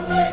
Show